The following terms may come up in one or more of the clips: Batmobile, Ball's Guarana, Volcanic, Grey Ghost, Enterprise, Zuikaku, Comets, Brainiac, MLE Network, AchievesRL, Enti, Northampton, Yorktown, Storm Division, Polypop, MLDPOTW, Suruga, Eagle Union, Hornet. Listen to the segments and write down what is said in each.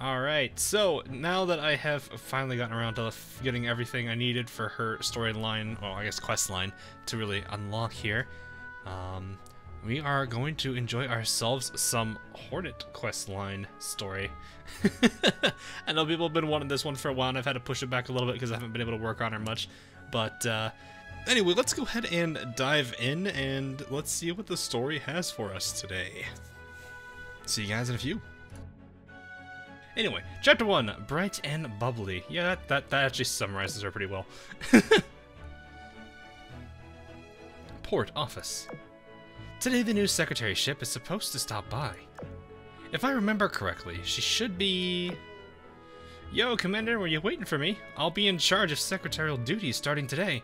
Alright, so now that I have finally gotten around to getting everything I needed for her storyline, well, I guess quest line, to really unlock here, we are going to enjoy ourselves some Hornet questline story. I know people have been wanting this one for a while, and I've had to push it back a little bit because I haven't been able to work on her much, but anyway, let's go ahead and dive in, and let's see what the story has for us today. See you guys in a few. Anyway, Chapter 1, Bright and Bubbly. Yeah, that actually summarizes her pretty well. Port Office. Today the new secretaryship is supposed to stop by. If I remember correctly, she should be... Yo, Commander, were you waiting for me? I'll be in charge of secretarial duties starting today.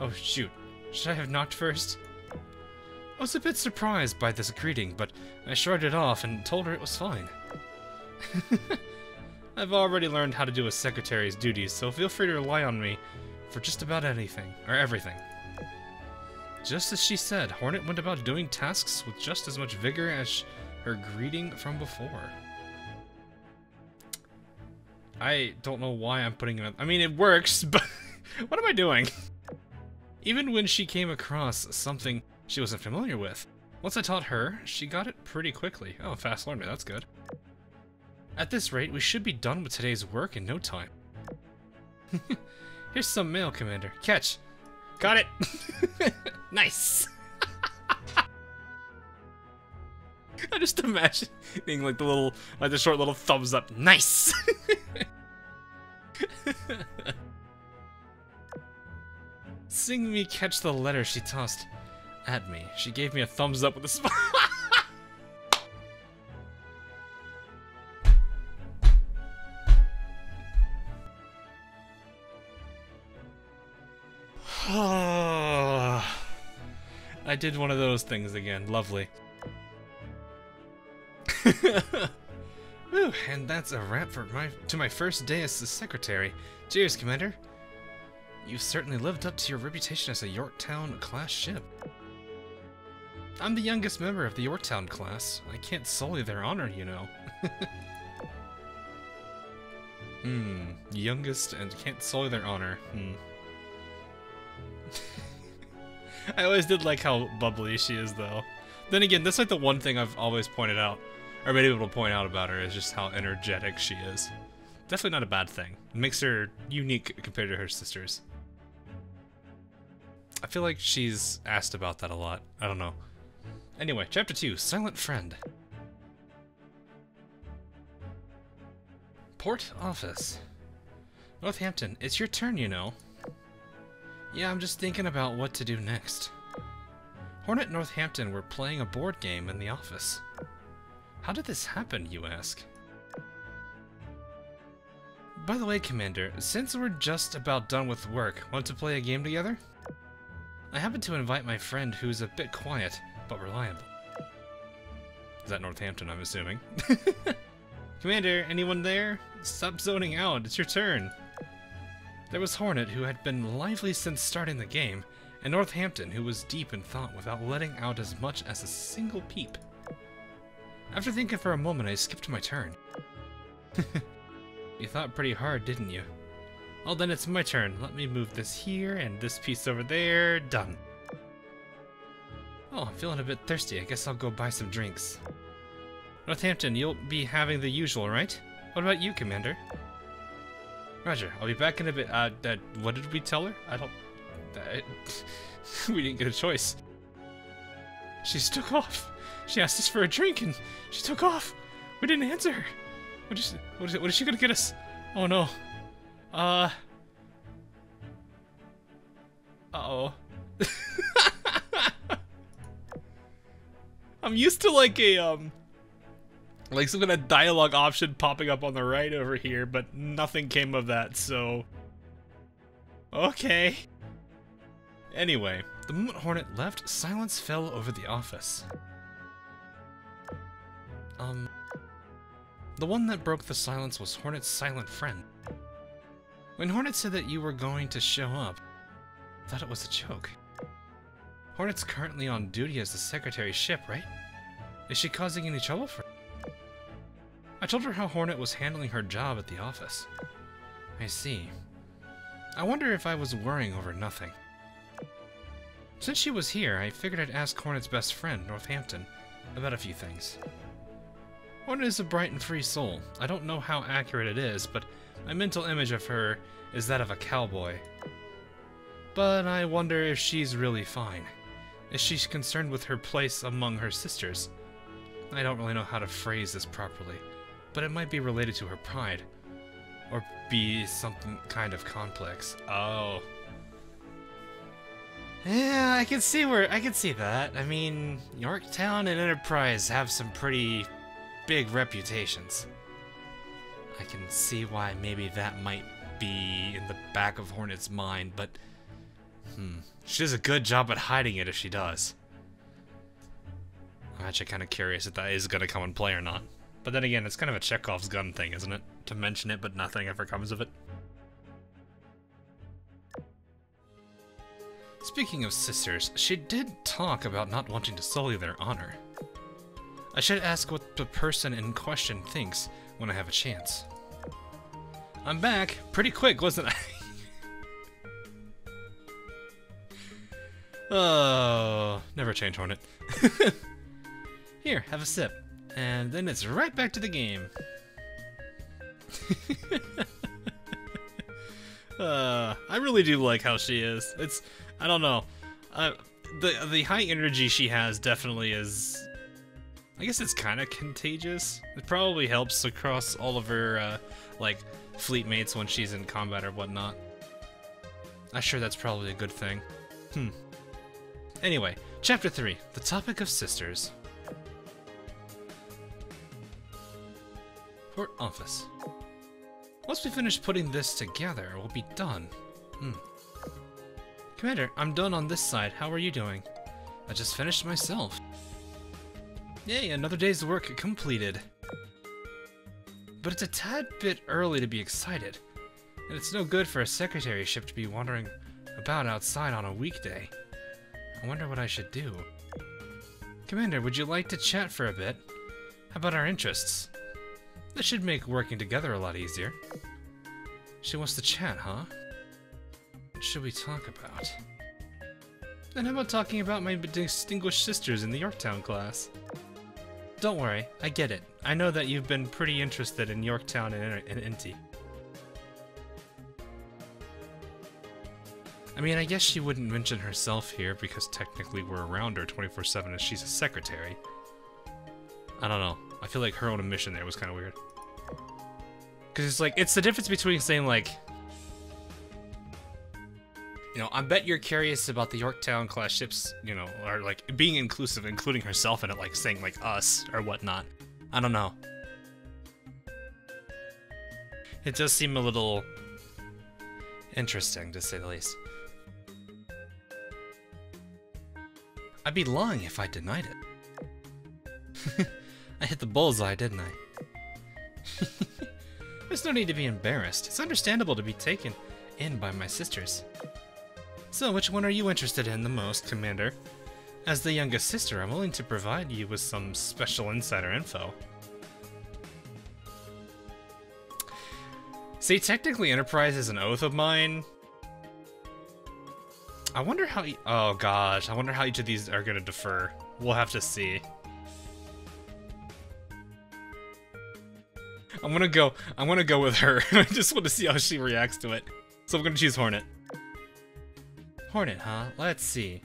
Oh, shoot. Should I have knocked first? I was a bit surprised by this greeting, but I shrugged it off and told her it was fine. I've already learned how to do a secretary's duties, so feel free to rely on me for just about anything, or everything. Just as she said, Hornet went about doing tasks with just as much vigor as her greeting from before. I don't know why I'm putting it... I mean, it works, but... what am I doing? Even when she came across something she wasn't familiar with, once I taught her, she got it pretty quickly. Oh, fast learner, that's good. At this rate, we should be done with today's work in no time. Here's some mail, Commander. Catch! Got it! Nice! I just imagine being like the little, like the short little thumbs up. Nice! Sing me catch the letter she tossed at me. She gave me a thumbs up with a smile. I did one of those things again. Lovely. Whew, and that's a wrap for my first day as the secretary. Cheers, Commander. You've certainly lived up to your reputation as a Yorktown-class ship. I'm the youngest member of the Yorktown class. I can't sully their honor, you know. Youngest and can't sully their honor. I always did like how bubbly she is, though. Then again, that's like the one thing I've always pointed out, or been able to point out about her, is just how energetic she is. Definitely not a bad thing. It makes her unique compared to her sisters. I feel like she's asked about that a lot. I don't know. Anyway, Chapter 2, Silent Friend. Port Office. Northampton, it's your turn, you know. Yeah, I'm just thinking about what to do next. Hornet and Northampton were playing a board game in the office. How did this happen, you ask? By the way, Commander, since we're just about done with work, want to play a game together? I happened to invite my friend who's a bit quiet, but reliable. Is that Northampton, I'm assuming? Commander, anyone there? Stop zoning out, it's your turn. There was Hornet, who had been lively since starting the game, and Northampton, who was deep in thought without letting out as much as a single peep. After thinking for a moment, I skipped my turn. You thought pretty hard, didn't you? Well, then it's my turn. Let me move this here and this piece over there. Done. Oh, I'm feeling a bit thirsty. I guess I'll go buy some drinks. Northampton, you'll be having the usual, right? What about you, Commander? Roger, I'll be back in a bit. What did we tell her? I don't... we didn't get a choice. She took off. She asked us for a drink and she took off. We didn't answer her. What is she gonna get us? Oh no. Uh-oh. I'm used to like a, like some kind of dialogue option popping up on the right over here, but nothing came of that, so... Okay. Anyway, the moment Hornet left, silence fell over the office. The one that broke the silence was Hornet's silent friend. When Hornet said that you were going to show up, I thought it was a joke. Hornet's currently on duty as the secretaryship, right? Is she causing any trouble for... told her how Hornet was handling her job at the office. I see. I wonder if I was worrying over nothing. Since she was here, I figured I'd ask Hornet's best friend, Northampton, about a few things. Hornet is a bright and free soul. I don't know how accurate it is, but my mental image of her is that of a cowboy. But I wonder if she's really fine. Is she concerned with her place among her sisters? I don't really know how to phrase this properly, but it might be related to her pride, or be something kind of complex. Oh. Yeah, I can see that. I mean, Yorktown and Enterprise have some pretty big reputations. I can see why maybe that might be in the back of Hornet's mind, but she does a good job at hiding it if she does. I'm actually kind of curious if that is going to come in play or not. But then again, it's kind of a Chekhov's gun thing, isn't it? To mention it, but nothing ever comes of it. Speaking of sisters, she did talk about not wanting to sully their honor. I should ask what the person in question thinks when I have a chance. I'm back! Pretty quick, wasn't I? Oh, never change, Hornet. Here, have a sip. And then it's right back to the game. I really do like how she is. It's, I don't know. The high energy she has definitely is, I guess it's kind of contagious. It probably helps across all of her, like, fleet mates when she's in combat or whatnot. I'm sure that's probably a good thing. Anyway, Chapter 3, the topic of sisters. Port office. Once we finish putting this together, we'll be done. Commander, I'm done on this side. How are you doing? I just finished myself. Yay, another day's work completed. But it's a tad bit early to be excited. And it's no good for a secretaryship to be wandering about outside on a weekday. I wonder what I should do. Commander, would you like to chat for a bit? How about our interests? That should make working together a lot easier. She wants to chat, huh? What should we talk about? And how about talking about my distinguished sisters in the Yorktown class? Don't worry, I get it. I know that you've been pretty interested in Yorktown and Inti. I mean, I guess she wouldn't mention herself here because technically we're around her 24/7 and she's a secretary. I don't know. I feel like her own admission there was kind of weird. Because it's like, it's the difference between saying like, you know, I bet you're curious about the Yorktown class ships, you know, or like being inclusive, including herself in it, like saying like us or whatnot. I don't know. It does seem a little interesting to say the least. I'd be lying if I denied it. I hit the bullseye, didn't I? There's no need to be embarrassed. It's understandable to be taken in by my sisters. So, which one are you interested in the most, Commander? As the youngest sister, I'm willing to provide you with some special insider info. See, technically Enterprise is an oath of mine. I wonder how... oh gosh, I wonder how each of these are going to differ. We'll have to see. I'm gonna go with her. I just want to see how she reacts to it. So I'm gonna choose Hornet. Hornet, huh? Let's see.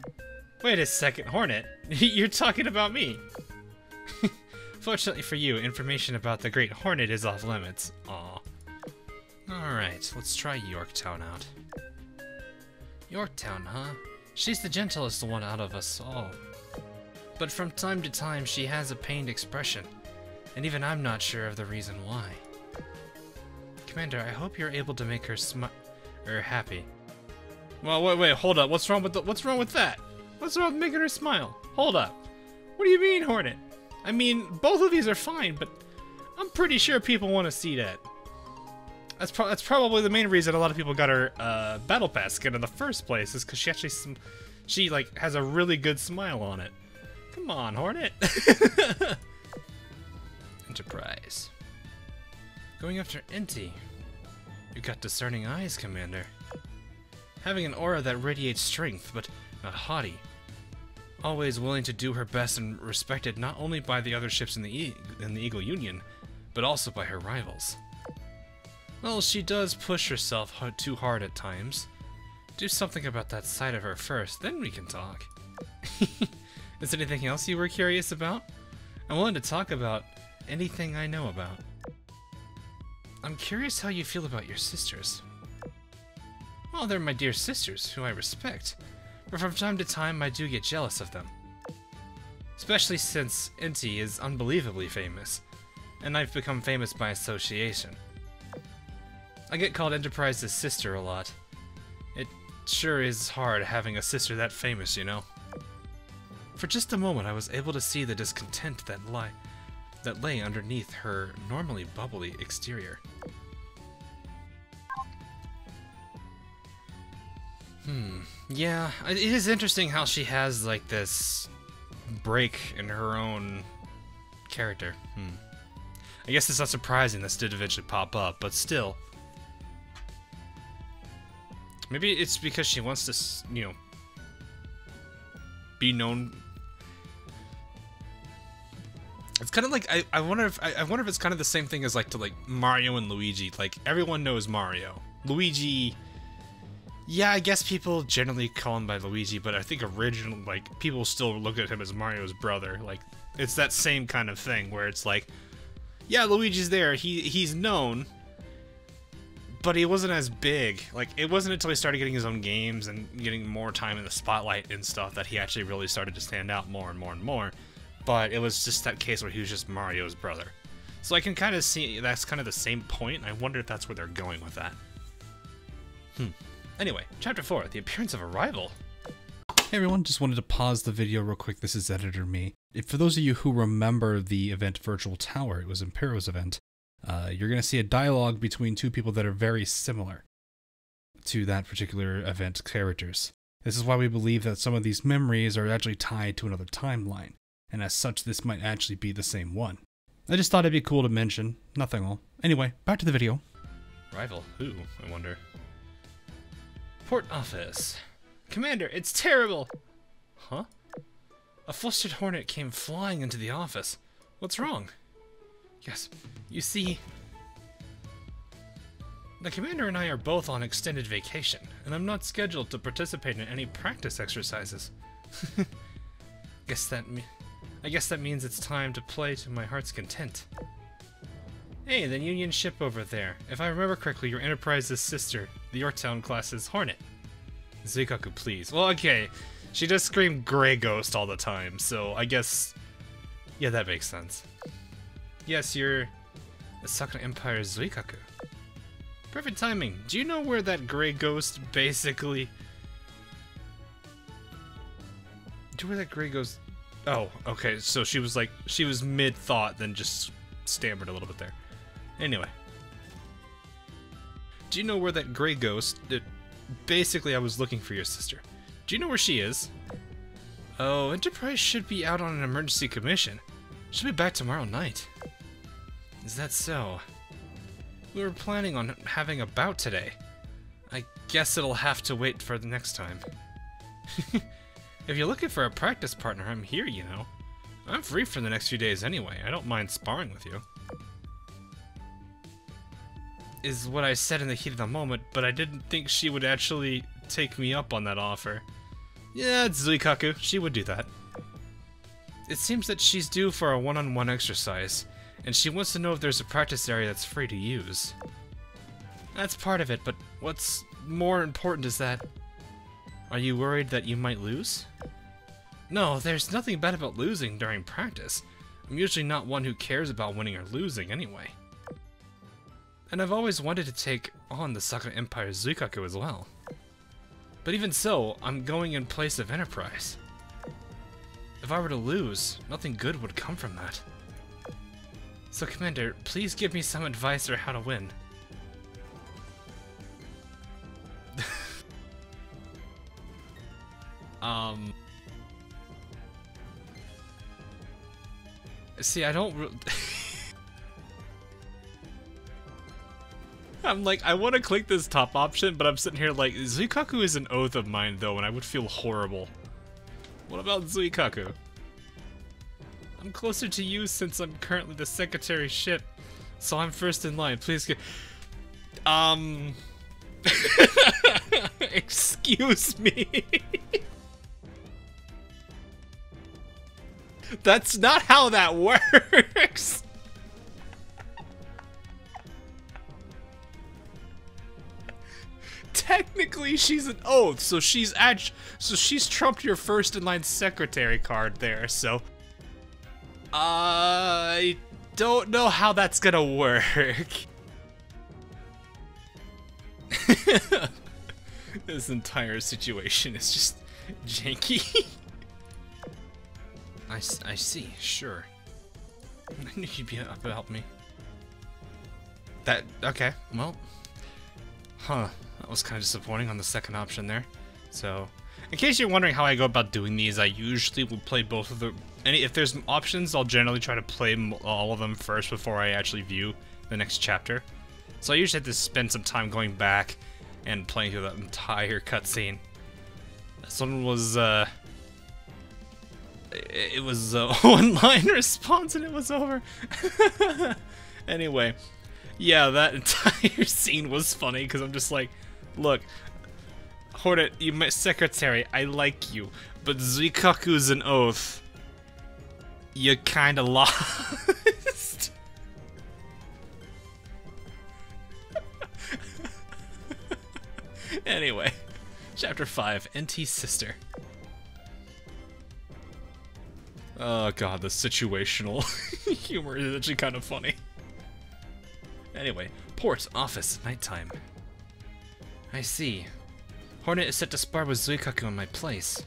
Wait a second, Hornet? You're talking about me! Fortunately for you, information about the Great Hornet is off limits. Aw. Alright, let's try Yorktown out. Yorktown, huh? She's the gentlest one out of us all. But from time to time, she has a pained expression. And even I'm not sure of the reason why. Commander, I hope you're able to make her happy. Well, wait, hold up. What's wrong with that? What's wrong with making her smile? Hold up. What do you mean, Hornet? I mean, both of these are fine, but I'm pretty sure people want to see that. That's probably the main reason a lot of people got her battle pass skin in the first place is because she actually like has a really good smile on it. Come on, Hornet. Enterprise. Going after Enti. You got discerning eyes, Commander. Having an aura that radiates strength, but not haughty. Always willing to do her best and respected not only by the other ships in the Eagle Union, but also by her rivals. Well, she does push herself too hard at times. Do something about that side of her first, then we can talk. Is there anything else you were curious about? I wanted to talk about anything I know about. I'm curious how you feel about your sisters. Well, they're my dear sisters, who I respect, but from time to time I do get jealous of them. Especially since Enti is unbelievably famous, and I've become famous by association. I get called Enterprise's sister a lot. It sure is hard having a sister that famous, you know. For just a moment I was able to see the discontent that lay underneath her normally bubbly exterior. Yeah, it is interesting how she has, like, this break in her own character. I guess it's not surprising this did eventually pop up, but still. Maybe it's because she wants to, you know, be known. It's kind of like, I wonder if it's kind of the same thing as, like, to, like, Mario and Luigi. Like, everyone knows Mario. Luigi... yeah, I guess people generally call him by Luigi, but I think originally, like, people still look at him as Mario's brother. Like, it's that same kind of thing where it's like, yeah, Luigi's there, he's known, but he wasn't as big. Like, it wasn't until he started getting his own games and getting more time in the spotlight and stuff that he actually really started to stand out more and more and more. But it was just that case where he was just Mario's brother. So I can kind of see that's kind of the same point, and I wonder if that's where they're going with that. Anyway, Chapter 4, The Appearance of a Rival. Hey everyone, just wanted to pause the video real quick. This is Editor Me. For those of you who remember the event Virtual Tower, it was Impero's event, you're going to see a dialogue between two people that are very similar to that particular event characters. This is why we believe that some of these memories are actually tied to another timeline, and as such this might actually be the same one. I just thought it'd be cool to mention, nothing all. Anyway, back to the video. Rival who, I wonder? Port office. Commander, it's terrible! Huh? A flustered Hornet came flying into the office. What's wrong? Yes, you see... the Commander and I are both on extended vacation, and I'm not scheduled to participate in any practice exercises. I guess that means it's time to play to my heart's content. Hey, the Union ship over there. If I remember correctly, your Enterprise's sister, the Yorktown class's Hornet. Zuikaku, please. Well, okay. She does scream Grey Ghost all the time, so I guess... yeah, that makes sense. Yes, you're... the Sakura Empire's Zuikaku. Perfect timing. Do you know where that Grey Ghost basically... do you know where that Grey Ghost... oh, okay, so she was like... she was mid-thought, then just stammered a little bit there. Anyway. Do you know where that Grey Ghost... basically, I was looking for your sister. Do you know where she is? Oh, Enterprise should be out on an emergency commission. She'll be back tomorrow night. Is that so? We were planning on having a bout today. I guess it'll have to wait for the next time. If you're looking for a practice partner, I'm here, you know. I'm free for the next few days anyway. I don't mind sparring with you. Is what I said in the heat of the moment, but I didn't think she would actually take me up on that offer. Yeah, it's Zuikaku. She would do that. It seems that she's due for a one-on-one exercise, and she wants to know if there's a practice area that's free to use. That's part of it, but what's more important is that... are you worried that you might lose? No, there's nothing bad about losing during practice. I'm usually not one who cares about winning or losing anyway. And I've always wanted to take on the Sakura Empire's Zuikaku as well. But even so, I'm going in place of Enterprise. If I were to lose, nothing good would come from that. So Commander, please give me some advice on how to win. See, I don't... I'm like, I want to click this top option, but I'm sitting here like, Zuikaku is an oath of mine, though, and I would feel horrible. What about Zuikaku? I'm closer to you since I'm currently the secretary ship, so I'm first in line. Please get... Excuse me. That's not how that works. Technically, she's an oath, so she's trumped your first in line secretary card there. So I don't know how that's gonna work. This entire situation is just janky. I see, sure. I knew you'd be able to help me. That, okay, well. Huh, that was kind of disappointing on the second option there. So, in case you're wondering how I go about doing these, I usually will play both of the... if there's options, I'll generally try to play all of them first before I actually view the next chapter. So I usually have to spend some time going back and playing through that entire cutscene. This one was, it was a one-line response and it was over. Anyway, yeah, that entire scene was funny because I'm just like, look, Hornet, you my secretary, I like you, but Zuikaku's an oath. You kinda lost. Anyway, Chapter 5, NT's Sister. Oh god, the situational humor is actually kind of funny. Anyway, Port, office, nighttime. I see. Hornet is set to spar with Zuikaku in my place.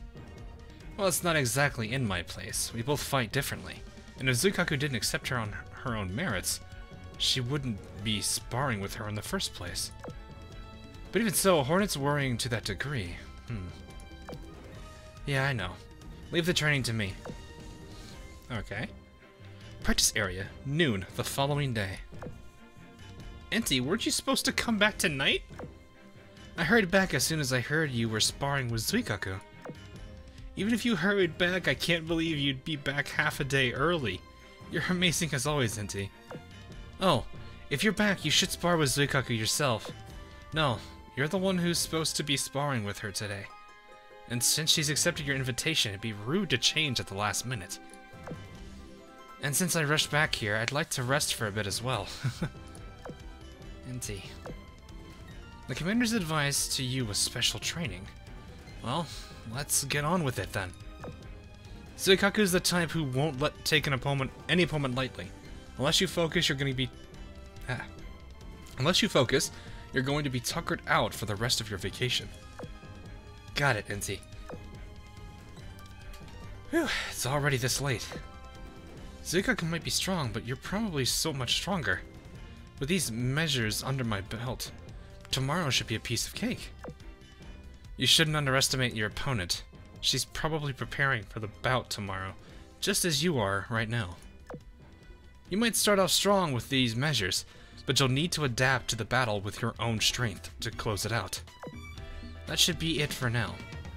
Well, it's not exactly in my place. We both fight differently. And if Zuikaku didn't accept her on her own merits, she wouldn't be sparring with her in the first place. But even so, Hornet's worrying to that degree. Yeah, I know. Leave the training to me. Okay. Practice area, noon, the following day. Enti, weren't you supposed to come back tonight? I hurried back as soon as I heard you were sparring with Zuikaku. Even if you hurried back, I can't believe you'd be back half a day early. You're amazing as always, Enti. Oh, if you're back, you should spar with Zuikaku yourself. No, you're the one who's supposed to be sparring with her today. And since she's accepted your invitation, it'd be rude to change at the last minute. And since I rushed back here, I'd like to rest for a bit as well. Enti. The commander's advice to you was special training. Well, let's get on with it then. Zuikaku's the type who won't let take any opponent lightly. Unless you focus, you're going to be... Unless you focus, you're going to be tuckered out for the rest of your vacation. Got it, Enti. Whew, it's already this late. Zuikaku might be strong, but you're probably so much stronger. With these measures under my belt, tomorrow should be a piece of cake. You shouldn't underestimate your opponent. She's probably preparing for the bout tomorrow, just as you are right now. You might start off strong with these measures, but you'll need to adapt to the battle with your own strength to close it out. That should be it for now.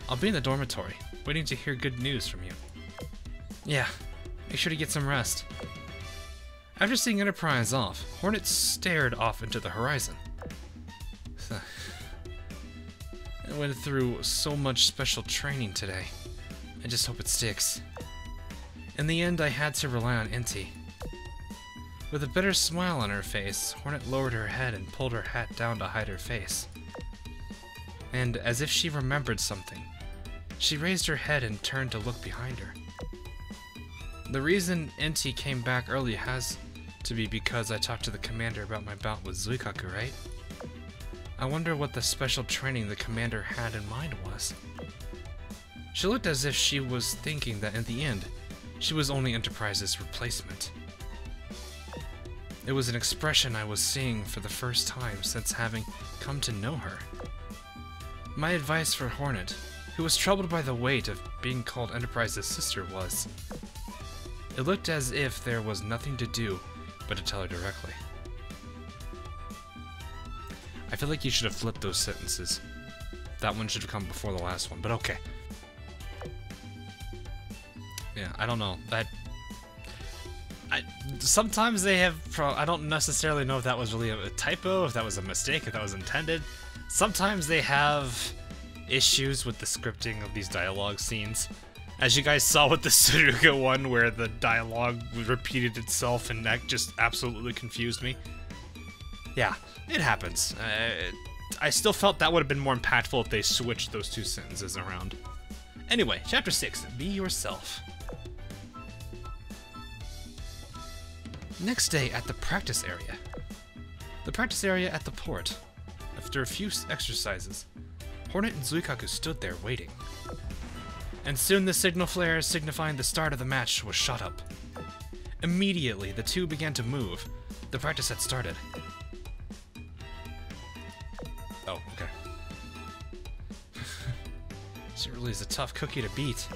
I'll be in the dormitory, waiting to hear good news from you. Yeah, make sure to get some rest. After seeing Enterprise off, Hornet stared off into the horizon. I went through so much special training today. I just hope it sticks. In the end, I had to rely on Enti. With a bitter smile on her face, Hornet lowered her head and pulled her hat down to hide her face. And, as if she remembered something, she raised her head and turned to look behind her. The reason Enti came back early has to be because I talked to the commander about my bout with Zuikaku, right? I wonder what the special training the commander had in mind was. She looked as if she was thinking that in the end, she was only Enterprise's replacement. It was an expression I was seeing for the first time since having come to know her. My advice for Hornet, who was troubled by the weight of being called Enterprise's sister, was... It looked as if there was nothing to do but to tell her directly. I feel like you should have flipped those sentences. That one should have come before the last one, but okay. Yeah, I don't know. Sometimes they have... I don't necessarily know if that was really a typo, if that was a mistake, if that was intended. Sometimes they have issues with the scripting of these dialogue scenes. As you guys saw with the Suruga one, where the dialogue repeated itself, and that just absolutely confused me. Yeah, it happens. I still felt that would have been more impactful if they switched those two sentences around. Anyway, Chapter 6, Be Yourself. Next day at the practice area. The practice area at the port. After a few exercises, Hornet and Zuikaku stood there waiting. And soon the signal flare signifying the start of the match was shot up. Immediately, the two began to move. The practice had started. Oh, okay. She really is a tough cookie to beat.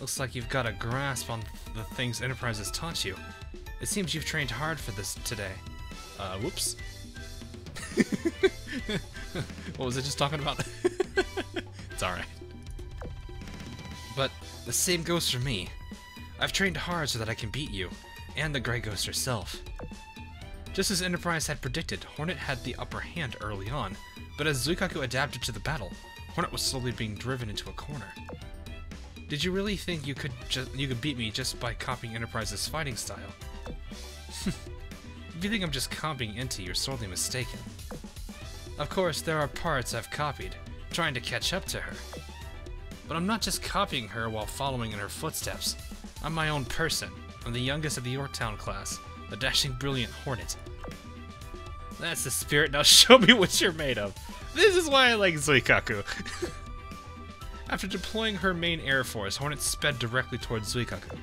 Looks like you've got a grasp on the things Enterprise has taught you. It seems you've trained hard for this today. Whoops. What was I just talking about? It's alright. But the same goes for me. I've trained hard so that I can beat you, and the Grey Ghost herself. Just as Enterprise had predicted, Hornet had the upper hand early on, but as Zuikaku adapted to the battle, Hornet was slowly being driven into a corner. Did you really think you could beat me just by copying Enterprise's fighting style? If you think I'm just copying into, you're sorely mistaken. Of course, there are parts I've copied, trying to catch up to her. But I'm not just copying her while following in her footsteps. I'm my own person. I'm the youngest of the Yorktown class, the dashing brilliant Hornet. That's the spirit, now show me what you're made of. This is why I like Zuikaku. After deploying her main air force, Hornet sped directly towards Zuikaku.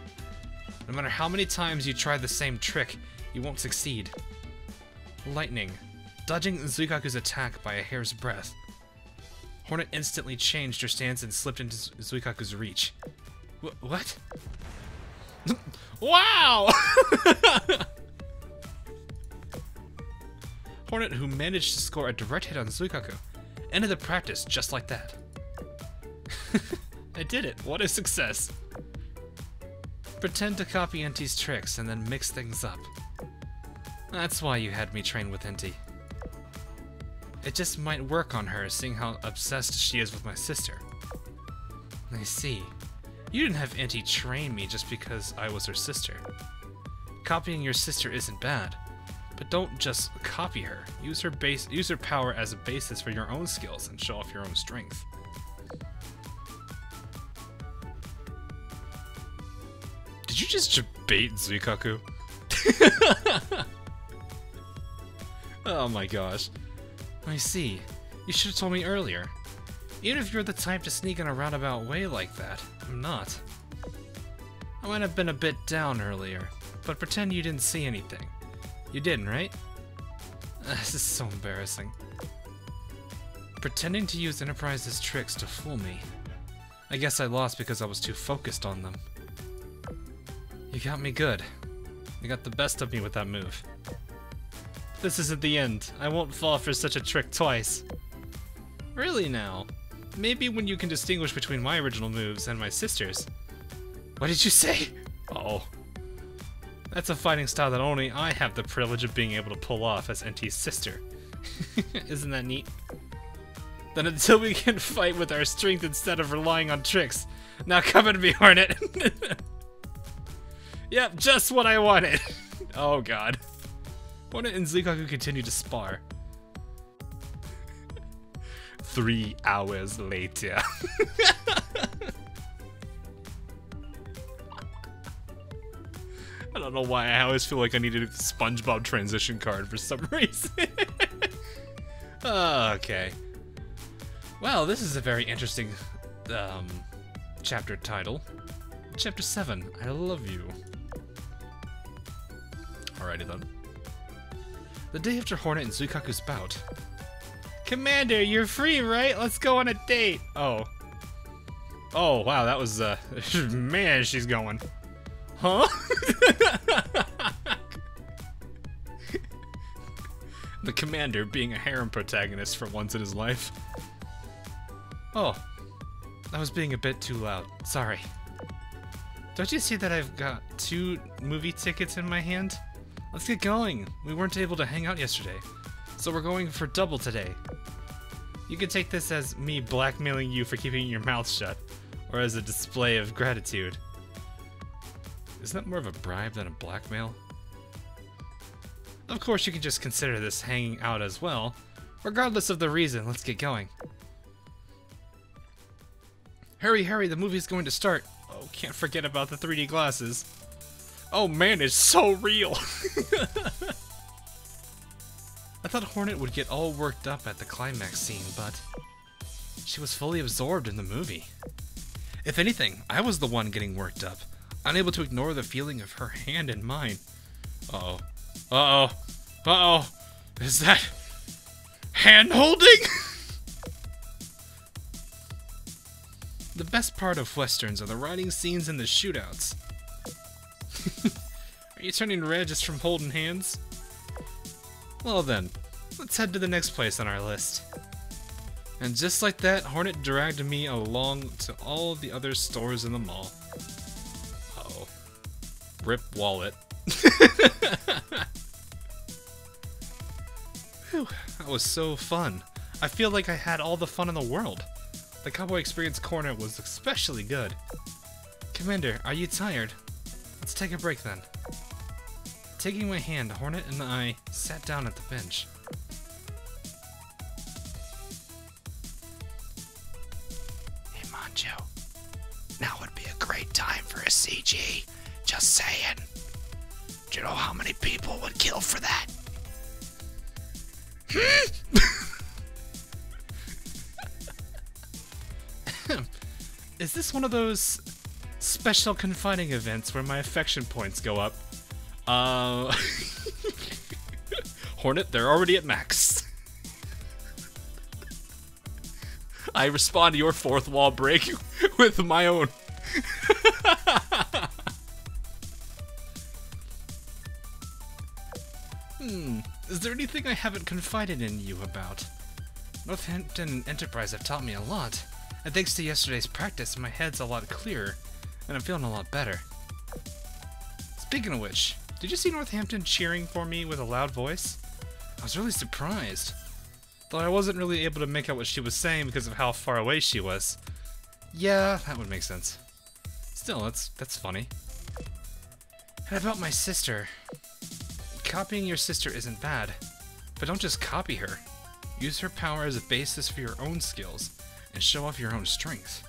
No matter how many times you try the same trick, you won't succeed. Lightning, dodging Zuikaku's attack by a hair's breadth. Hornet instantly changed her stance and slipped into Zuikaku's reach. What? Wow! Hornet, who managed to score a direct hit on Zuikaku, ended the practice just like that. I did it! What a success! Pretend to copy Enti's tricks and then mix things up. That's why you had me train with Enti. It just might work on her, seeing how obsessed she is with my sister. I see. You didn't have Enti train me just because I was her sister. Copying your sister isn't bad, but don't just copy her. Use her power as a basis for your own skills and show off your own strength. Did you just bait Zuikaku? Oh my gosh. I see. You should have told me earlier. Even if you're the type to sneak in a roundabout way like that, I'm not. I might have been a bit down earlier, but pretend you didn't see anything. You didn't, right? This is so embarrassing. Pretending to use Enterprise's tricks to fool me. I guess I lost because I was too focused on them. You got me good. You got the best of me with that move. This isn't the end. I won't fall for such a trick twice. Really now? Maybe when you can distinguish between my original moves and my sister's. What did you say? Uh-oh. That's a fighting style that only I have the privilege of being able to pull off as Enti's sister. Isn't that neat? Then until we can fight with our strength instead of relying on tricks. Now come at me, Hornet. Yep, just what I wanted. Oh god. Hornet and Zuikaku continue to spar. 3 hours later. I don't know why I always feel like I need a SpongeBob transition card for some reason. Okay. Well, this is a very interesting chapter title. Chapter 7, I Love You. Alrighty then. The day after Hornet and Zuikaku's bout. Commander, you're free, right? Let's go on a date! Oh. Oh, wow, that was, man, she's going. Huh? The commander being a harem protagonist for once in his life. Oh, I was being a bit too loud. Sorry. Don't you see that I've got 2 movie tickets in my hand? Let's get going. We weren't able to hang out yesterday, so we're going for double today. You can take this as me blackmailing you for keeping your mouth shut, or as a display of gratitude. Isn't that more of a bribe than a blackmail? Of course, you can just consider this hanging out as well. Regardless of the reason, let's get going. Hurry, hurry, the movie's going to start. Oh, can't forget about the 3D glasses. Oh man, it's so real! I thought Hornet would get all worked up at the climax scene, but she was fully absorbed in the movie. If anything, I was the one getting worked up, unable to ignore the feeling of her hand in mine. Uh-oh. Uh-oh. Uh-oh. Is that hand-holding? The best part of Westerns are the riding scenes and the shootouts. Are you turning red just from holding hands? Well then, let's head to the next place on our list. And just like that, Hornet dragged me along to all the other stores in the mall. Uh-oh. Rip wallet. Whew, that was so fun. I feel like I had all the fun in the world. The Cowboy Experience corner was especially good. Commander, are you tired? Let's take a break then. Taking my hand, Hornet and I sat down at the bench. Hey Manjo, now would be a great time for a CG. Just saying. Do you know how many people would kill for that? Is this one of those special confining events where my affection points go up? Hornet, they're already at max. I respond to your fourth wall break with my own. Is there anything I haven't confided in you about? Northampton and Enterprise have taught me a lot, and thanks to yesterday's practice, my head's a lot clearer, and I'm feeling a lot better. Speaking of which, did you see Northampton cheering for me with a loud voice? I was really surprised, though I wasn't really able to make out what she was saying because of how far away she was. Yeah, that would make sense. Still, that's funny. And about my sister... Copying your sister isn't bad, but don't just copy her. Use her power as a basis for your own skills, and show off your own strength.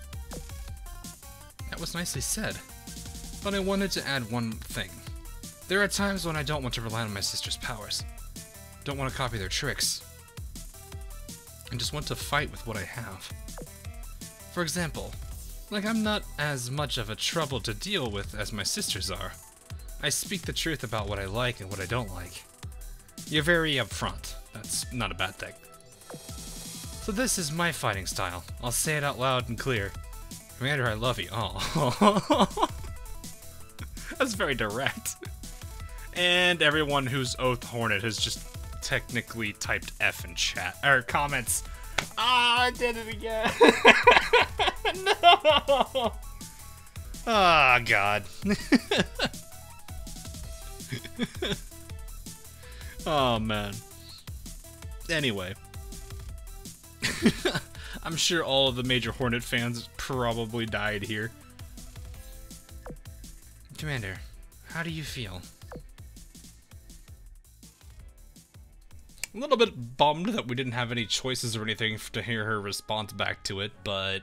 That was nicely said, but I wanted to add one thing. There are times when I don't want to rely on my sister's powers, don't want to copy their tricks, and just want to fight with what I have. For example, like I'm not as much of a trouble to deal with as my sisters are. I speak the truth about what I like and what I don't like. You're very upfront. That's not a bad thing. So this is my fighting style. I'll say it out loud and clear. Commander, I love you. Oh. That's very direct. And everyone who's Oath Hornet has just technically typed F in chat. Or comments. Ah, I did it again. No. Ah, oh, God. Oh man. Anyway. I'm sure all of the major Hornet fans probably died here. Commander, how do you feel? A little bit bummed that we didn't have any choices or anything to hear her response back to it, but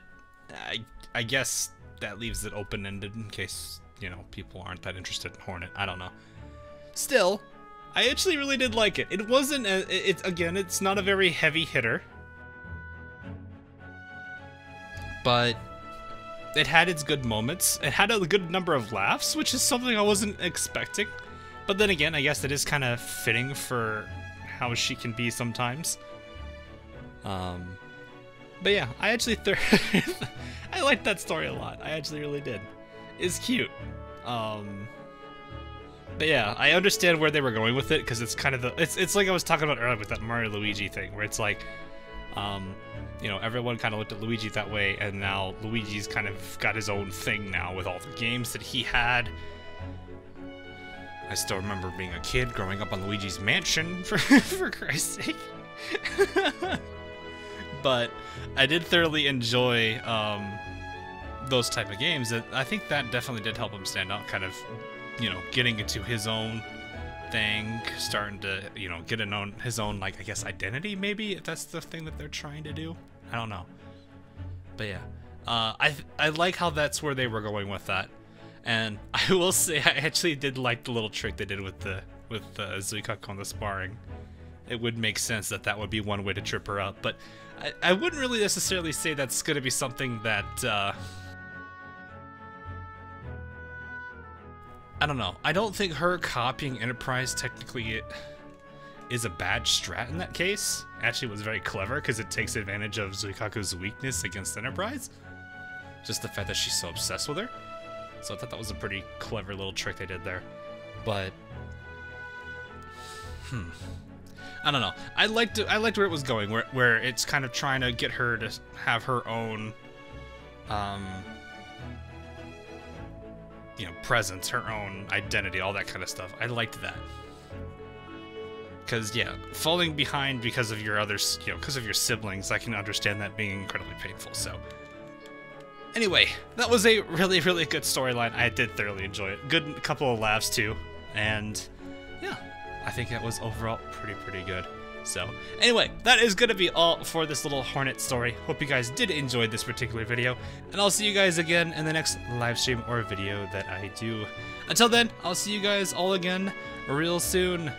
I guess that leaves it open-ended in case, you know, people aren't that interested in Hornet. I don't know. Still, I actually really did like it. It wasn't again, it's not a very heavy hitter. But it had its good moments. It had a good number of laughs, which is something I wasn't expecting. But then again, I guess it is kind of fitting for how she can be sometimes. But yeah, I actually I liked that story a lot. I actually really did. It's cute. But yeah, I understand where they were going with it, because it's kind of the... It's like I was talking about earlier with that Mario Luigi thing, where it's like, you know, everyone kind of looked at Luigi that way, and now Luigi's kind of got his own thing now with all the games that he had. I still remember being a kid growing up on Luigi's Mansion, for Christ's sake. But I did thoroughly enjoy those type of games. I think that definitely did help him stand out, kind of, you know, getting into his own thing, starting to, you know, get his own, like, I guess, identity, maybe, if that's the thing that they're trying to do. I don't know. But yeah, I like how that's where they were going with that. And I will say, I actually did like the little trick they did with Zuikaku on the sparring. It would make sense that that would be one way to trip her up, but I wouldn't really necessarily say that's going to be something that, I don't know. I don't think her copying Enterprise technically is a bad strat in that case. Actually, it was very clever, because it takes advantage of Zuikaku's weakness against Enterprise. Just the fact that she's so obsessed with her. So I thought that was a pretty clever little trick they did there. But... I don't know. I liked where it was going, where it's kind of trying to get her to have her own... you know, presence, her own identity, all that kind of stuff. I liked that. Because, yeah, falling behind because of your others, you know, because of your siblings, I can understand that being incredibly painful, so... Anyway, that was a really, really good storyline. I did thoroughly enjoy it. Good couple of laughs, too. And, yeah, I think that was overall pretty good. So, anyway, that is going to be all for this little Hornet story. Hope you guys did enjoy this particular video, and I'll see you guys again in the next live stream or video that I do. Until then, I'll see you guys all again real soon.